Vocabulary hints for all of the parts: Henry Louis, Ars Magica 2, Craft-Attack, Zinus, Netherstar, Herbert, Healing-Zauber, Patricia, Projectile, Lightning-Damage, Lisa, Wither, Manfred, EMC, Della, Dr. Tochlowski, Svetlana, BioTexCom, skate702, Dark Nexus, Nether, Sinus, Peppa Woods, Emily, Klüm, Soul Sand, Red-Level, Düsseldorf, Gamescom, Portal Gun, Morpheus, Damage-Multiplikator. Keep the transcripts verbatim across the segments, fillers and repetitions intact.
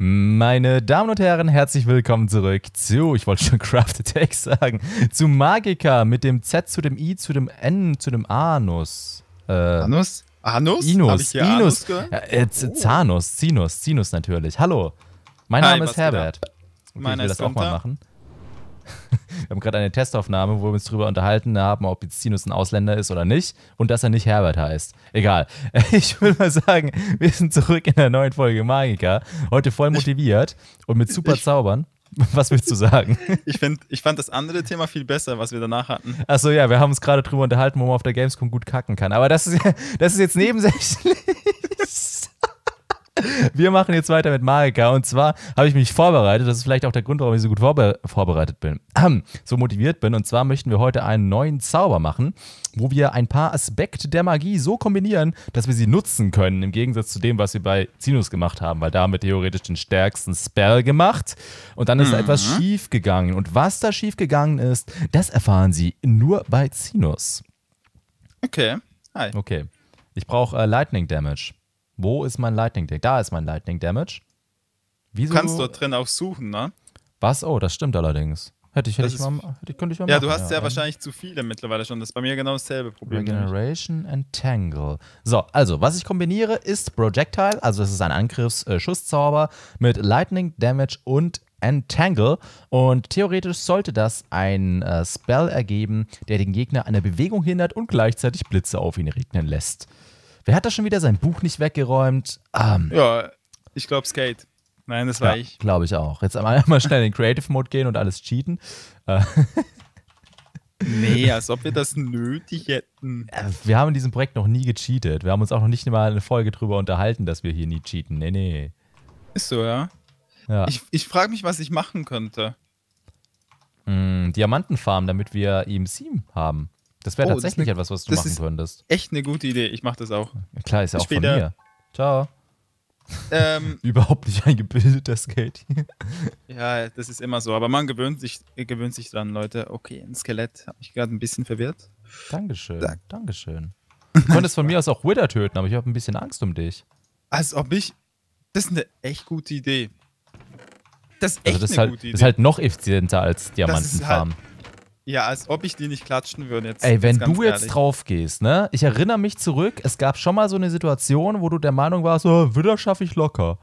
Meine Damen und Herren, herzlich willkommen zurück zu, ich wollte schon Craft-Attack sagen, zu Magica mit dem Z, zu dem I, zu dem N, zu dem Anus. Äh, Anus? Anus? Inus. Hab ich hier Inus. Anus gehört? Ja, äh, oh. Zanus, Sinus, Sinus natürlich. Hallo, mein Hi, Name ist Herbert. Okay, Meiner ich will das auch mal machen. Wir haben gerade eine Testaufnahme, wo wir uns drüber unterhalten haben, ob jetzt Sinus ein Ausländer ist oder nicht und dass er nicht Herbert heißt. Egal. Ich würde mal sagen, wir sind zurück in der neuen Folge Magica. Heute voll motiviert und mit super Zaubern. Was willst du sagen? Ich, find, ich fand das andere Thema viel besser, was wir danach hatten. Achso, ja, wir haben uns gerade drüber unterhalten, wo man auf der Gamescom gut kacken kann. Aber das ist, das ist jetzt nebensächlich. Wir machen jetzt weiter mit Magica und zwar habe ich mich vorbereitet, das ist vielleicht auch der Grund, warum ich so gut vorbe vorbereitet bin, so motiviert bin und zwar möchten wir heute einen neuen Zauber machen, wo wir ein paar Aspekte der Magie so kombinieren, dass wir sie nutzen können, im Gegensatz zu dem, was wir bei Sinus gemacht haben, weil da haben wir theoretisch den stärksten Spell gemacht und dann ist mhm. da etwas schief gegangen und was da schief gegangen ist, das erfahren Sie nur bei Sinus. Okay, hi. Okay, ich brauche äh, Lightning-Damage. Wo ist mein Lightning-Damage? Da ist mein Lightning-Damage. Du kannst dort drin auch suchen, ne? Was? Oh, das stimmt allerdings. Hätte ich, hätte ich, mal, hätte, könnte ich mal ja, machen. Ja, du hast ja, ja wahrscheinlich zu viele mittlerweile schon. Das ist bei mir genau dasselbe Problem. Regeneration, Entangle. So, also, was ich kombiniere ist Projectile. Also, es ist ein Angriffsschusszauber mit Lightning-Damage und Entangle. Und theoretisch sollte das ein äh, Spell ergeben, der den Gegner an der Bewegung hindert und gleichzeitig Blitze auf ihn regnen lässt. Wer hat da schon wieder sein Buch nicht weggeräumt? Um, ja, ich glaube Skate. Nein, das war ja, ich. Glaube ich auch. Jetzt einmal, einmal schnell in den Creative Mode gehen und alles cheaten. Nee, als ob wir das nötig hätten. Wir haben in diesem Projekt noch nie gecheatet. Wir haben uns auch noch nicht mal eine Folge drüber unterhalten, dass wir hier nie cheaten. Nee, nee. Ist so, ja. ja. Ich, ich frage mich, was ich machen könnte. Mm, Diamantenfarm, damit wir E M C haben. Das wäre oh, tatsächlich das etwas, was du machen könntest. Echt eine gute Idee. Ich mache das auch. Klar, ist ja auch Später. von mir. Ciao. Ähm, Überhaupt nicht ein gebildeter Skate hier. Ja, das ist immer so. Aber man gewöhnt sich, gewöhnt sich dran, Leute. Okay, ein Skelett. Habe ich gerade ein bisschen verwirrt. Dankeschön. Dank. Dankeschön. Du konntest von mir aus auch Wither töten, aber ich habe ein bisschen Angst um dich. Als ob ich... Das ist eine echt gute Idee. Das ist echt also das eine ist halt, gute Idee. Das ist halt noch effizienter als Diamantenfarm. Ja, als ob ich die nicht klatschen würde jetzt. Ey, wenn du jetzt drauf gehst, ne? Ich erinnere mich zurück, es gab schon mal so eine Situation, wo du der Meinung warst, oh, Wither schaffe ich locker.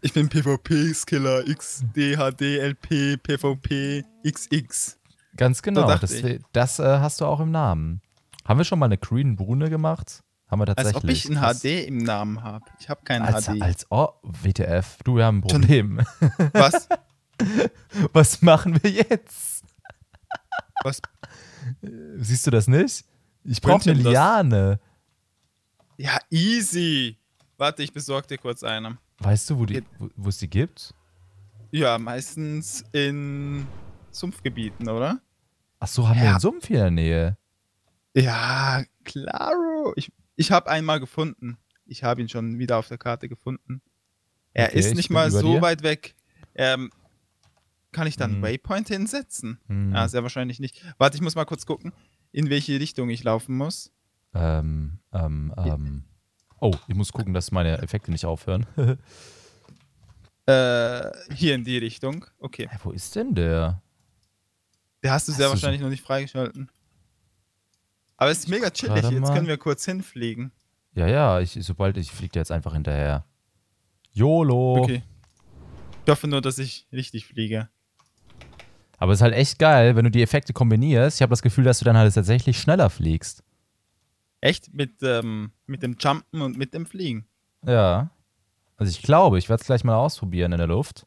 Ich bin PvP-Skiller, X D H D L P, PvP, X X. Ganz genau, da das, das äh, hast du auch im Namen. Haben wir schon mal eine Green Brune gemacht? Haben wir tatsächlich. Als ob ich ein H D im Namen habe. Ich habe keinen als, H D. Als, oh, W T F, du, wir haben ein Problem. Was? Was machen wir jetzt? Was? Siehst du das nicht? Ich brauche eine Liane. Das? Ja, easy. Warte, ich besorge dir kurz eine. Weißt du, wo die, wo es die gibt? Ja, meistens in Sumpfgebieten, oder? Ach so, haben ja. wir einen Sumpf hier in der Nähe? Ja, klaro. Ich, ich habe einen mal gefunden. Ich habe ihn schon wieder auf der Karte gefunden. Er okay, ist nicht mal so dir. weit weg. Ähm... Kann ich dann hm. Waypoint hinsetzen? Hm. Ja, sehr wahrscheinlich nicht. Warte, ich muss mal kurz gucken, in welche Richtung ich laufen muss. Ähm, ähm, ähm. Oh, ich muss gucken, dass meine Effekte nicht aufhören. äh, hier in die Richtung. Okay. Hey, wo ist denn der? Der hast du hast sehr du wahrscheinlich schon? noch nicht freigeschalten. Aber es ist mega chillig. Jetzt können wir kurz hinfliegen. Ja, ja, ich, sobald ich fliege jetzt einfach hinterher. YOLO! Okay. Ich hoffe nur, dass ich richtig fliege. Aber es ist halt echt geil, wenn du die Effekte kombinierst. Ich habe das Gefühl, dass du dann halt tatsächlich schneller fliegst. Echt? Mit, ähm, mit dem Jumpen und mit dem Fliegen? Ja. Also ich glaube, ich werde es gleich mal ausprobieren in der Luft.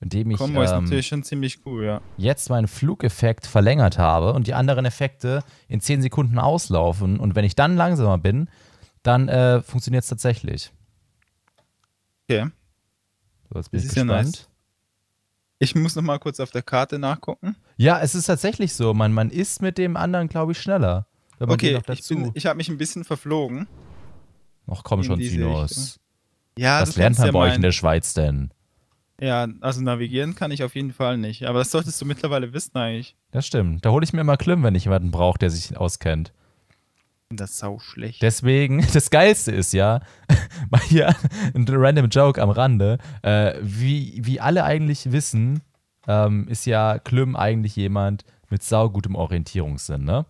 Indem ich Kombo ähm, ist natürlich schon ziemlich cool, ja. jetzt meinen Flugeffekt verlängert habe und die anderen Effekte in zehn Sekunden auslaufen. Und wenn ich dann langsamer bin, dann äh, funktioniert es tatsächlich. Okay. So, jetzt bin ich gespannt. Ja nice. Ich muss noch mal kurz auf der Karte nachgucken. Ja, es ist tatsächlich so. Man, man ist mit dem anderen, glaube ich, schneller. Okay, ich, bin, ich habe mich ein bisschen verflogen. Ach komm schon, Sinus. Ja, das lernt man ja bei mein... euch in der Schweiz denn? Ja, also navigieren kann ich auf jeden Fall nicht. Aber das solltest du mittlerweile wissen eigentlich. Das stimmt. Da hole ich mir immer Klüm, wenn ich jemanden brauche, der sich auskennt. Das ist sau schlecht. Deswegen, das Geilste ist ja, mal hier ein random Joke am Rande, äh, wie, wie alle eigentlich wissen, ähm, ist ja Klüm eigentlich jemand mit saugutem Orientierungssinn, ne?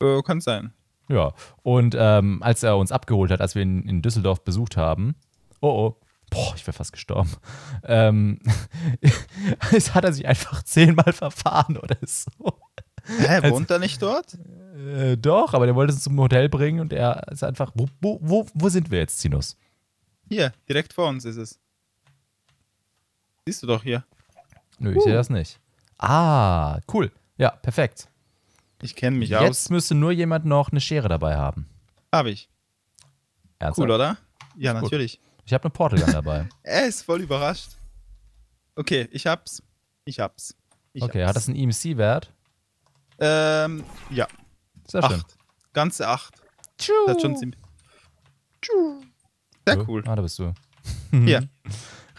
Äh, kann sein. Ja, und ähm, als er uns abgeholt hat, als wir ihn in Düsseldorf besucht haben, oh oh, boah, ich wäre fast gestorben, ähm, es hat er sich einfach zehnmal verfahren oder so. Hä, also, wohnt er nicht dort? Äh, doch, aber der wollte es zum Hotel bringen und er ist einfach. Wo, wo, wo, wo sind wir jetzt, Sinus? Hier, direkt vor uns ist es. Siehst du doch hier. Nö, ich uh. sehe das nicht. Ah, cool. Ja, perfekt. Ich kenne mich jetzt aus. Jetzt müsste nur jemand noch eine Schere dabei haben. Habe ich. Ernsthaft? Cool, oder? Ja, ist natürlich. Gut. Ich habe eine Portal Gun dabei. Er ist voll überrascht. Okay, ich hab's. Ich hab's. Ich okay, hab's. Hat das einen E M C-Wert? Ähm, ja. Sehr schön. Acht. Ganze acht. Tschu. Das ist schon ziemlich. Tschu. Sehr cool. cool. Ah, da bist du. Ja.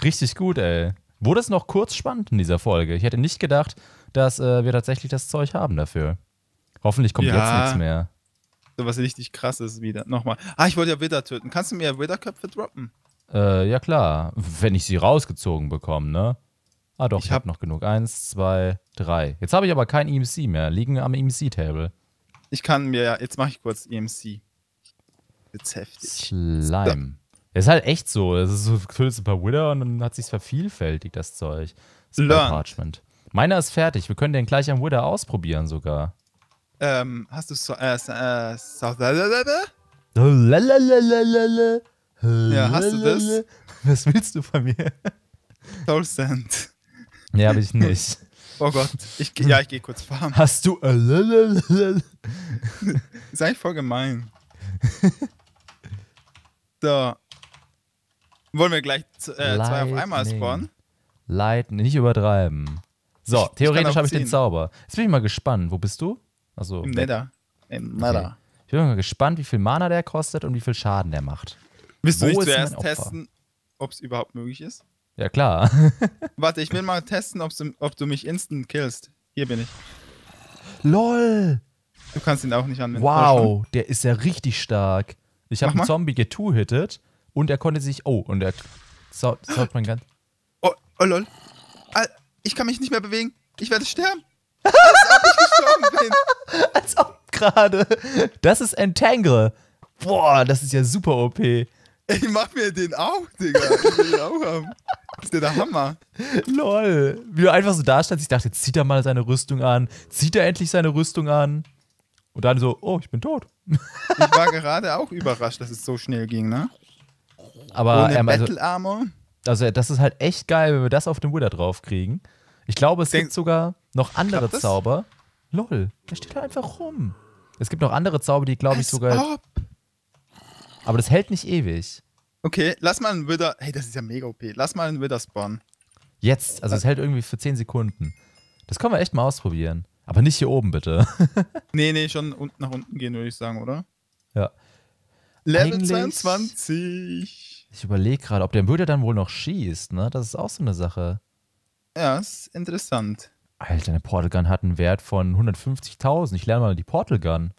Richtig gut, ey. Wurde es noch kurz spannend in dieser Folge? Ich hätte nicht gedacht, dass äh, wir tatsächlich das Zeug haben dafür. Hoffentlich kommt ja. jetzt nichts mehr. So was richtig krasses wieder. Nochmal. Ah, ich wollte ja Wither töten. Kannst du mir Wither-Köpfe droppen? Äh, ja klar. Wenn ich sie rausgezogen bekomme, ne? Ah doch, ich, ich habe hab noch genug. Eins, zwei, drei. Jetzt habe ich aber kein E M C mehr. Liegen wir am E M C-Table. Ich kann mir, ja, jetzt mache ich kurz E M C. Jetzt heftig. Slime. Das ist halt echt so. Es ist so, füllst ein paar Wither und dann hat sich vervielfältigt, das Zeug. Parchment. Meiner ist fertig. Wir können den gleich am Wither ausprobieren sogar. Ähm, hast du so, äh, äh, so, ja, hast du das? Was willst du von mir? Soul Sand. Nee, hab ich nicht. Oh Gott. Ich, ja, ich gehe kurz farmen. Hast du... Sei voll gemein. So. Wollen wir gleich äh, zwei auf einmal spawnen? Lightning. Nicht übertreiben. So, theoretisch habe ich den Zauber. Jetzt bin ich mal gespannt. Wo bist du? Also, Im Nether. Im Nether. Okay. Ich bin mal gespannt, wie viel Mana der kostet und wie viel Schaden der macht. Willst du nicht zuerst testen, ob es überhaupt möglich ist? Ja, klar. Warte, ich will mal testen, ob du, ob du mich instant killst. Hier bin ich. LOL! Du kannst ihn auch nicht anwenden. Wow, der ist ja richtig stark. Ich habe einen mal. Zombie getwo-hittet und er konnte sich... Oh, und er... So, so mein ganz. Oh, oh, lol. Ich kann mich nicht mehr bewegen. Ich werde sterben. Als ob ich gestorben bin. Als ob gerade. Das ist Entangle. Boah, das ist ja super O P. Ich mach mir den auch, Digga. Ich will den auch haben. Das ist ja der Hammer. Lol. Wie du einfach so da standst, ich dachte, jetzt zieht er mal seine Rüstung an. Zieht er endlich seine Rüstung an. Und dann so, oh, ich bin tot. Ich war gerade auch überrascht, dass es so schnell ging, ne? Aber ohne ähm, also, Battle Armor. Also das ist halt echt geil, wenn wir das auf dem Wither drauf kriegen. Ich glaube, es Denk, gibt sogar noch andere Zauber. Das? Lol, der steht da einfach rum. Es gibt noch andere Zauber, die glaube ich sogar... Ob. Aber das hält nicht ewig. Okay, lass mal einen Wither... Hey, das ist ja mega O P. Lass mal einen Wither spawnen. Jetzt. Also es hält irgendwie für zehn Sekunden. Das können wir echt mal ausprobieren. Aber nicht hier oben, bitte. nee, nee, schon nach unten gehen, würde ich sagen, oder? Ja. Level eigentlich, zweiundzwanzig. Ich überlege gerade, ob der Wither dann wohl noch schießt, ne? Das ist auch so eine Sache. Ja, ist interessant. Alter, eine Portal Gun hat einen Wert von hundertfünfzigtausend. Ich lerne mal die Portal Gun.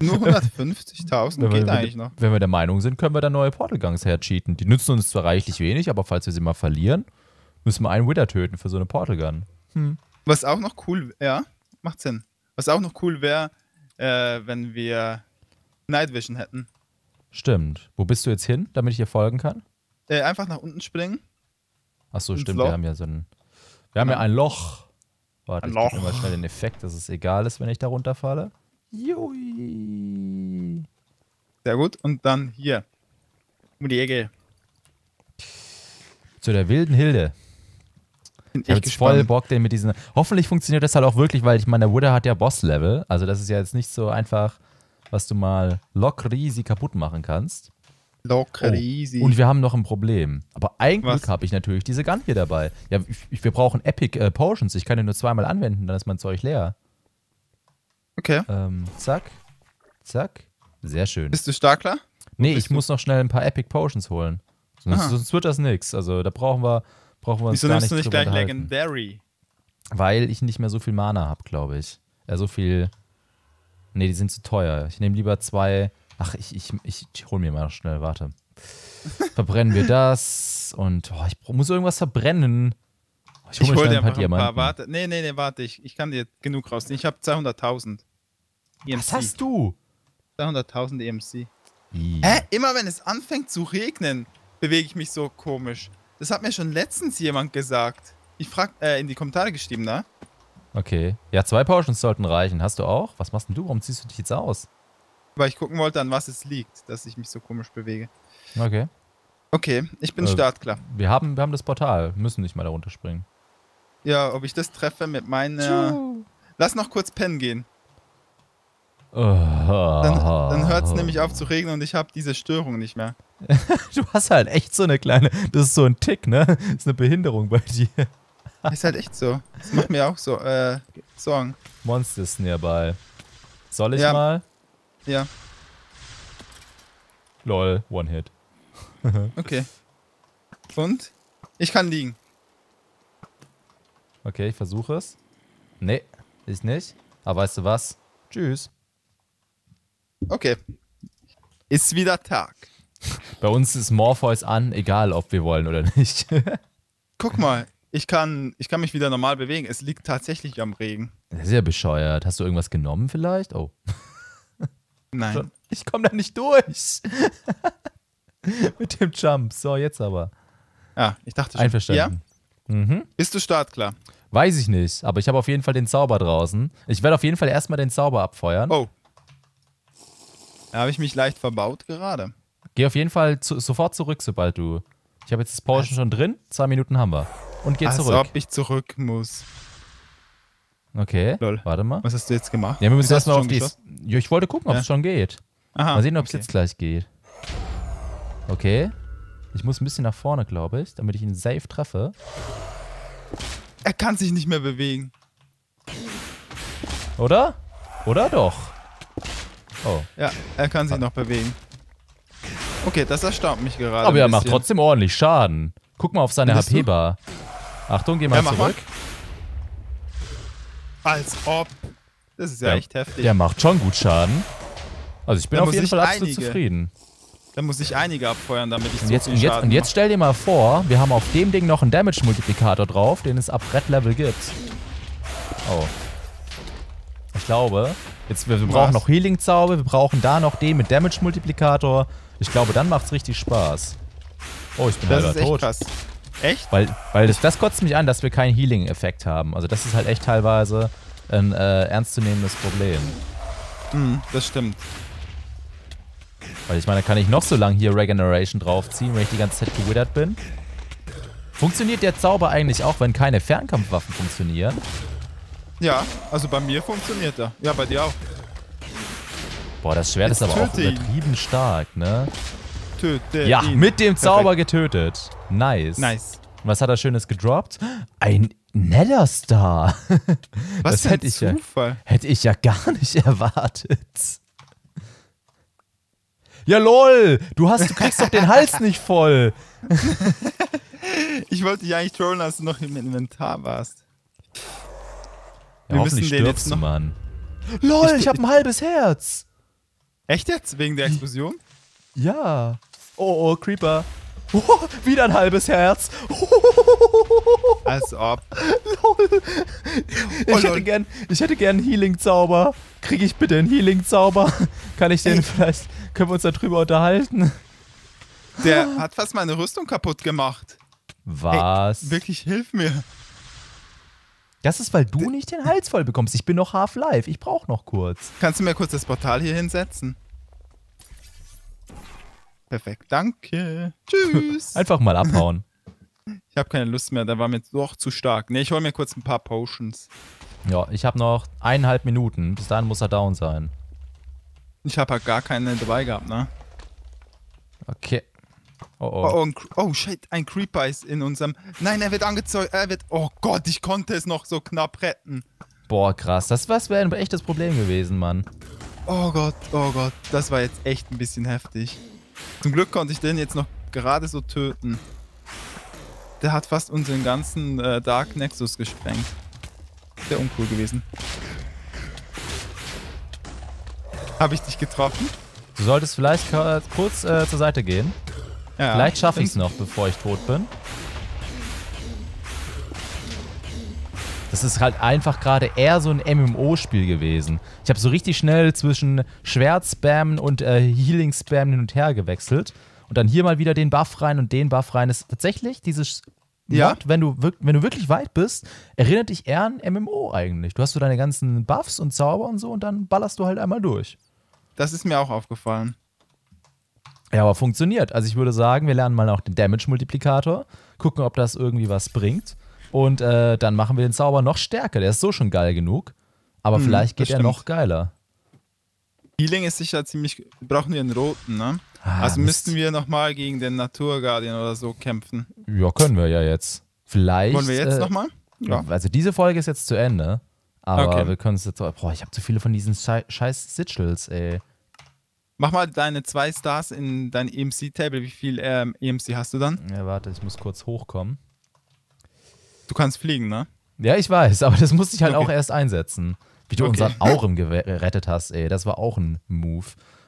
Nur hundertfünfzigtausend geht wir, eigentlich noch. Wenn wir der Meinung sind, können wir da neue Portal Guns hercheaten. Die nützen uns zwar reichlich wenig, aber falls wir sie mal verlieren, müssen wir einen Wither töten für so eine Portal Gun. Hm. Was auch noch cool wäre, ja, macht Sinn. Was auch noch cool wäre, äh, wenn wir Night Vision hätten. Stimmt. Wo bist du jetzt hin, damit ich dir folgen kann? Äh, einfach nach unten springen. Achso, stimmt. Wir haben ja so ein, wir haben ja ein Loch. Warte, ein ich Loch. Gebe mir mal schnell den Effekt, dass es egal ist, wenn ich da runterfalle. Jui. Sehr gut. Und dann hier. Um die Ecke. Zu der wilden Hilde. Bin ich hab jetzt voll Bock, den mit diesen... Hoffentlich funktioniert das halt auch wirklich, weil ich meine, der Wither hat ja Boss-Level. Also das ist ja jetzt nicht so einfach, was du mal locker easy kaputt machen kannst. Locker oh. easy. Und wir haben noch ein Problem. Aber eigentlich habe ich natürlich diese Gun hier dabei. Ja, ich, wir brauchen Epic äh, Potions. Ich kann den nur zweimal anwenden, dann ist mein Zeug leer. Okay. Ähm, zack. Zack. Sehr schön. Bist du Starkler? Nee, ich du? muss noch schnell ein paar Epic Potions holen. Sonst, sonst wird das nix. Also da brauchen wir, brauchen wir uns Wieso gar nimmst nicht du nicht gleich Legendary? Weil ich nicht mehr so viel Mana habe, glaube ich. Ja, so viel... Ne, die sind zu teuer. Ich nehme lieber zwei. Ach, ich, ich, ich, ich hol mir mal schnell, warte. Verbrennen wir das. Und oh, ich muss irgendwas verbrennen. Ich hole, ich hol dir einfach ein paar, warte. Nee, nee, nee, warte. Ich, ich kann dir genug rausnehmen. Ich habe zweihunderttausend. Was hast du? zweihunderttausend E M C. I. Hä? Immer wenn es anfängt zu regnen, bewege ich mich so komisch. Das hat mir schon letztens jemand gesagt. Ich frag, äh, in die Kommentare geschrieben, ne? Okay. Ja, zwei Potions sollten reichen. Hast du auch? Was machst denn du? Warum ziehst du dich jetzt aus? Weil ich gucken wollte, an was es liegt, dass ich mich so komisch bewege. Okay. Okay, ich bin äh, startklar. Wir haben, wir haben das Portal. Wir müssen nicht mal da runterspringen. Ja, ob ich das treffe mit meiner... Tschuh. Lass noch kurz pennen gehen. Oh. Dann, dann hört es nämlich auf zu regnen und ich habe diese Störung nicht mehr. Du hast halt echt so eine kleine... Das ist so ein Tick, ne? Das ist eine Behinderung bei dir. Ist halt echt so. Das macht mir auch so äh, Sorgen. Monsters nearby. Soll ich ja. mal? Ja. Lol, one hit. Okay. Und? Ich kann liegen. Okay, ich versuche es. Nee, ich nicht. Aber weißt du was? Tschüss. Okay. Ist wieder Tag. Bei uns ist Morpheus an, egal ob wir wollen oder nicht. Guck mal, ich kann, ich kann mich wieder normal bewegen. Es liegt tatsächlich am Regen. Das ist ja bescheuert. Hast du irgendwas genommen vielleicht? Oh. Nein. Ich komme da nicht durch. Mit dem Jump. So, jetzt aber. Ah, ich dachte schon. Einverstanden. Ja? Mhm. Bist du startklar? Weiß ich nicht, aber ich habe auf jeden Fall den Zauber draußen. Ich werde auf jeden Fall erstmal den Zauber abfeuern. Oh. Da habe ich mich leicht verbaut gerade. Geh auf jeden Fall zu, sofort zurück, sobald du... Ich habe jetzt das Potion schon drin. Zwei Minuten haben wir. Und geh also zurück. Als ob ich zurück muss. Okay, Lol. warte mal. Was hast du jetzt gemacht? Ja, wir müssen erstmal auf die... Ja, ich wollte gucken, ob es ja. schon geht. Aha, mal sehen, ob es okay. jetzt gleich geht. Okay. Ich muss ein bisschen nach vorne, glaube ich, damit ich ihn safe treffe. Er kann sich nicht mehr bewegen. Oder? Oder doch? Oh. Ja, er kann sich ah. noch bewegen. Okay, das erstaunt mich gerade. Aber er macht trotzdem ordentlich Schaden. Guck mal auf seine H P-Bar. Achtung, geh mal ja, zurück. Mal. Als ob. Das ist ja, ja echt heftig. Der macht schon gut Schaden. Also ich bin da auf jeden Fall absolut einige. zufrieden. Da muss ich einige abfeuern, damit ich so jetzt, viel Schaden und jetzt, und jetzt stell dir mal vor, wir haben auf dem Ding noch einen Damage-Multiplikator drauf, den es ab Red-Level gibt. Oh. Ich glaube, jetzt, wir, wir brauchen noch Healing-Zauber, wir brauchen da noch den mit Damage-Multiplikator. Ich glaube, dann macht's richtig Spaß. Oh, ich bin leider tot. Das ist echt krass. Echt? Weil, weil das, das kotzt mich an, dass wir keinen Healing-Effekt haben. Also das ist halt echt teilweise ein äh, ernstzunehmendes Problem. Mhm, das stimmt. Weil ich meine, da kann ich noch so lange hier Regeneration draufziehen, wenn ich die ganze Zeit gewithert bin. Funktioniert der Zauber eigentlich auch, wenn keine Fernkampfwaffen funktionieren? Ja, also bei mir funktioniert er. Ja, bei dir auch. Boah, das Schwert Jetzt ist aber auch übertrieben ihn. stark, ne? Töte ja, ihn. mit dem Zauber Perfekt. getötet. Nice. Nice. Und was hat er Schönes gedroppt? Ein Netherstar. Was das hätte ich ja, hätte ich ja gar nicht erwartet. Ja, lol, du, hast, du kriegst doch den Hals nicht voll. Ich wollte dich eigentlich trollen, als du noch im Inventar warst. Wir ja, müssen den jetzt noch... Mann. Lol, ich, ich hab ein halbes Herz. Echt jetzt? Wegen der Explosion? Ja. Oh, oh, Creeper. Oh, wieder ein halbes Herz. Oh. Als ob. Lol. Ich, oh, hätte lol. Gern, ich hätte gern einen Healing-Zauber. Kriege ich bitte einen Healing-Zauber? Kann ich den Ey. vielleicht... Können wir uns darüber unterhalten? Der hat fast meine Rüstung kaputt gemacht. Was? Ey, wirklich, hilf mir. Das ist, weil du D nicht den Hals voll bekommst. Ich bin noch Half-Life. Ich brauche noch kurz. Kannst du mir kurz das Portal hier hinsetzen? Perfekt. Danke. Tschüss. Einfach mal abhauen. Ich habe keine Lust mehr. Da war mir doch zu stark. Ne, ich hole mir kurz ein paar Potions. Ja, ich habe noch eineinhalb Minuten. Bis dahin muss er down sein. Ich habe halt gar keine dabei gehabt, ne? Okay. Oh, oh. Oh, oh, oh, shit, ein Creeper ist in unserem... Nein, er wird angezeugt, er wird... Oh Gott, ich konnte es noch so knapp retten. Boah, krass. Das, das wäre ein echtes Problem gewesen, Mann. Oh Gott, oh Gott. Das war jetzt echt ein bisschen heftig. Zum Glück konnte ich den jetzt noch gerade so töten. Der hat fast unseren ganzen äh, Dark Nexus gesprengt. Sehr uncool gewesen. Habe ich dich getroffen? Du solltest vielleicht kurz äh, zur Seite gehen. Ja, vielleicht schaffe ich es noch, bevor ich tot bin. Das ist halt einfach gerade eher so ein M M O-Spiel gewesen. Ich habe so richtig schnell zwischen Schwert-Spammen und äh, Healing-Spammen hin und her gewechselt. Und dann hier mal wieder den Buff rein und den Buff rein. Das ist tatsächlich dieses... Ja, Mod, wenn, du, wenn du wirklich weit bist, erinnert dich eher an M M O eigentlich. Du hast so deine ganzen Buffs und Zauber und so und dann ballerst du halt einmal durch. Das ist mir auch aufgefallen. Ja, aber funktioniert. Also ich würde sagen, wir lernen mal auch den Damage-Multiplikator, gucken, ob das irgendwie was bringt. Und äh, dann machen wir den Zauber noch stärker. Der ist so schon geil genug, aber hm, vielleicht geht er noch geiler. Healing ist sicher ziemlich... Brauchen wir einen roten, ne? Ah, also Mist. Müssten wir nochmal gegen den Nature Guardian oder so kämpfen. Ja, können wir ja jetzt. Vielleicht... Wollen wir jetzt äh, nochmal? Ja. Also diese Folge ist jetzt zu Ende. Aber okay, wir können es jetzt... Boah, ich habe zu viele von diesen scheiß Sigils, ey. Mach mal deine zwei Stars in dein E M C-Table. Wie viel ähm, E M C hast du dann? Ja, warte, ich muss kurz hochkommen. Du kannst fliegen, ne? Ja, ich weiß, aber das musste ich halt okay. auch erst einsetzen. Wie du okay. unseren Aurem gerettet hast, ey. Das war auch ein Move.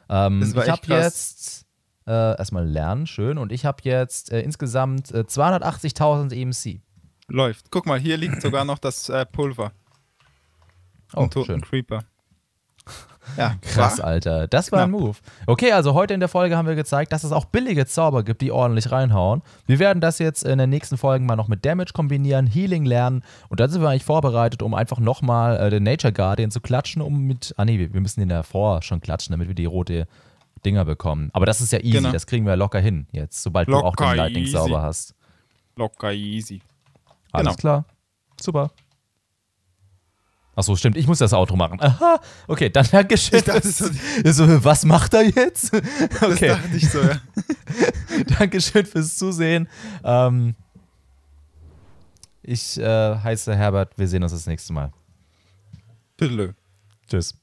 Ähm, ich habe jetzt äh, erstmal lernen, schön. Und ich habe jetzt äh, insgesamt äh, zweihundertachtzigtausend E M C. Läuft. Guck mal, hier liegt sogar noch das äh, Pulver. Oh, und schön. Creeper. Ja, krass, war? Alter. Das war Knapp. ein Move. Okay, also heute in der Folge haben wir gezeigt, dass es auch billige Zauber gibt, die ordentlich reinhauen. Wir werden das jetzt in den nächsten Folgen mal noch mit Damage kombinieren, Healing lernen und dann sind wir eigentlich vorbereitet, um einfach nochmal äh, den Nature Guardian zu klatschen, um mit... Ah nee, wir müssen den davor schon klatschen, damit wir die rote Dinger bekommen. Aber das ist ja easy, genau. Das kriegen wir locker hin jetzt, sobald locker du auch den Lightning-Zauber hast. Locker easy. Alles genau. klar. Super. Achso, stimmt, ich muss das Outro machen. Aha, okay, dann Dankeschön. So, was macht er jetzt? Okay. Das dachte ich so, ja. Dankeschön fürs Zusehen. Ähm, ich äh, heiße Herbert, wir sehen uns das nächste Mal. Tüdelö. Tschüss.